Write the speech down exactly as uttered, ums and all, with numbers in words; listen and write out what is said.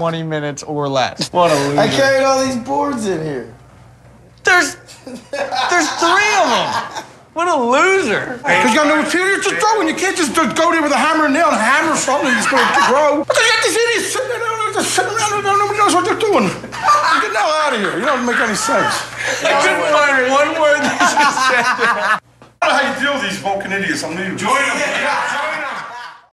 twenty minutes or less. What a loser. I carried all these boards in here. There's, there's three of them. What a loser. Because you got no material to throw, and you can't just go there with a hammer and nail and hammer something and it's going to grow. Because you got these idiots sitting around, just sitting around, nobody knows what they're doing. Get the hell out of here. You don't make any sense. I couldn't find one word that you just said. I don't know how you deal with these Vulcan idiots. I'm new. Join them.